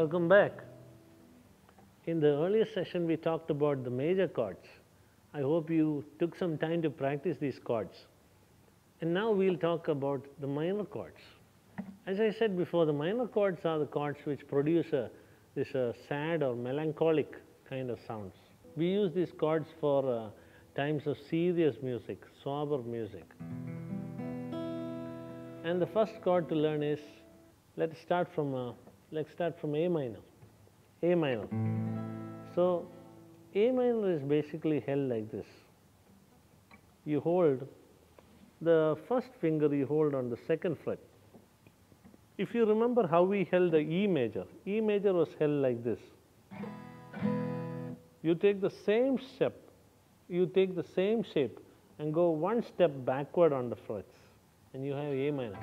Welcome back. In the earlier session, we talked about the major chords. I hope you took some time to practice these chords. And now we'll talk about the minor chords. As I said before, the minor chords are the chords which produce this sad or melancholic kind of sounds. We use these chords for times of serious music, sober music. And the first chord to learn is, let's start from A minor. A minor. So A minor is basically held like this. You hold the first finger, you hold on the second fret. If you remember how we held the E major was held like this. You take the same step, you take the same shape and go one step backward on the frets and you have A minor.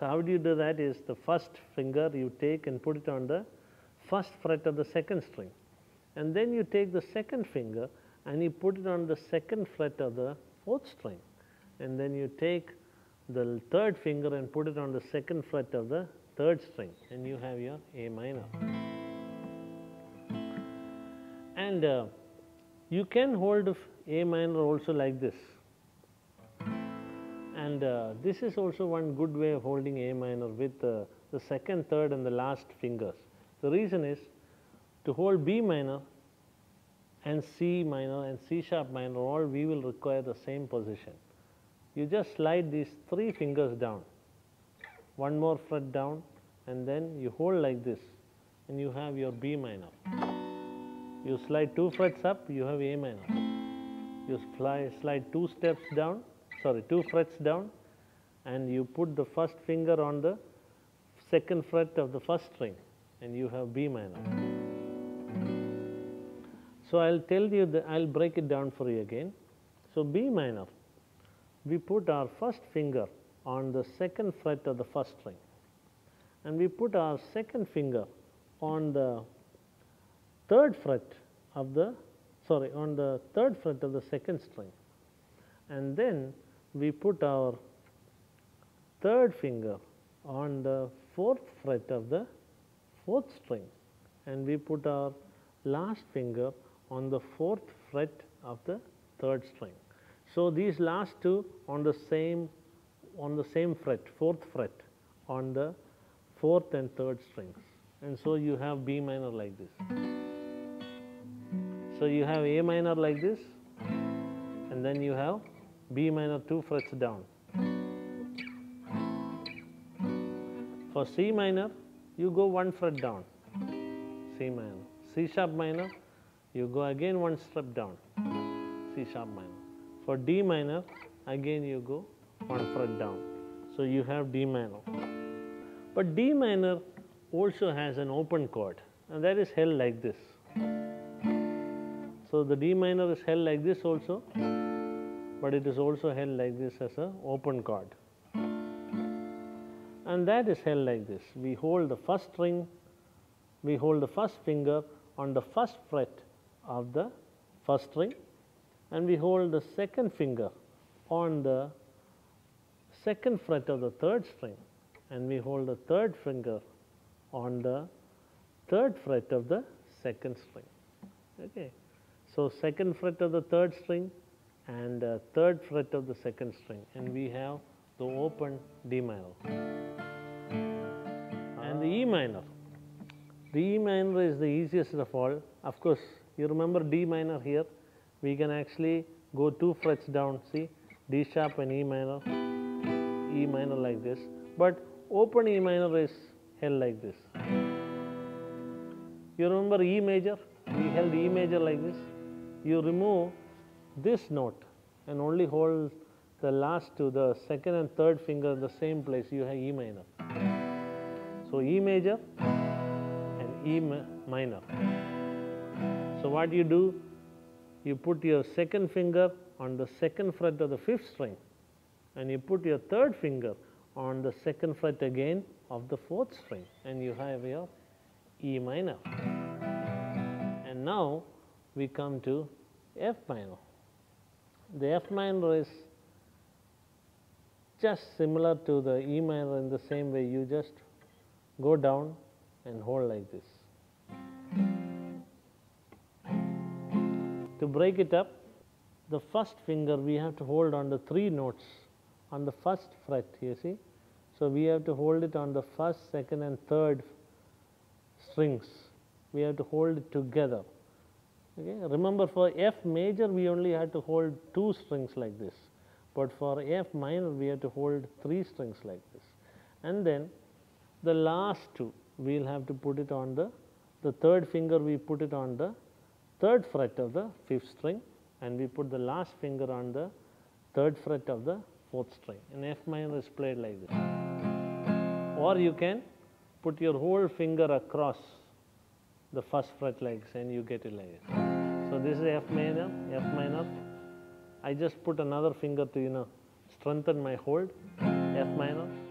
So how do you do that is the first finger you take and put it on the first fret of the second string. And then you take the second finger and you put it on the second fret of the fourth string. And then you take the third finger and put it on the second fret of the third string. And you have your A minor. And you can hold A minor also like this. And this is also one good way of holding A minor with the second, third and the last fingers. The reason is to hold B minor and C minor and C sharp minor, all we will require the same position. You just slide these three fingers down, one more fret down, and then you hold like this and you have your B minor. You slide two frets up, you have A minor. You slide two steps down. Sorry, two frets down and you put the first finger on the second fret of the first string and you have B minor. So I'll tell you, I'll break it down for you again. So B minor, we put our first finger on the second fret of the first string and we put our second finger on the third fret of the, sorry, on the third fret of the second string and then we put our third finger on the fourth fret of the fourth string and we put our last finger on the fourth fret of the third string. So these last two on the same fret, fourth fret on the fourth and third strings, and so you have B minor like this. So you have A minor like this and then you have B minor two frets down. For C minor, you go one fret down, C minor. C sharp minor, you go again one step down, C sharp minor. For D minor, again you go one fret down. So you have D minor. But D minor also has an open chord, and that is held like this. So the D minor is held like this also. But it is also held like this as an open chord. And that is held like this. We hold the first string, we hold the first finger on the first fret of the first string, and we hold the second finger on the second fret of the third string, and we hold the third finger on the third fret of the second string. Okay. So second fret of the third string, and third fret of the second string, and we have the open D minor. And the E minor. The E minor is the easiest of all. Of course, you remember D minor here. We can actually go two frets down, see, D sharp and E minor like this. But open E minor is held like this. You remember E major? We held E major like this. You remove this note and only hold the last two, the second and third finger in the same place, you have E minor. So E major and E minor. So what do? You put your second finger on the second fret of the fifth string and you put your third finger on the second fret again of the fourth string and you have your E minor. And now we come to F minor. The F minor is just similar to the E minor in the same way. You just go down and hold like this. To break it up, the first finger we have to hold on the three notes on the first fret, you see. So we have to hold it on the first, second and third strings. We have to hold it together. Okay? Remember, for F major we only had to hold two strings like this, but for F minor we have to hold three strings like this. And then the last two we will have to put it on the third finger we put it on the third fret of the fifth string, and we put the last finger on the third fret of the fourth string, and F minor is played like this. Or you can put your whole finger across the first fret legs and you get it like this. So this is F minor. I just put another finger to, you know, strengthen my hold, F minor.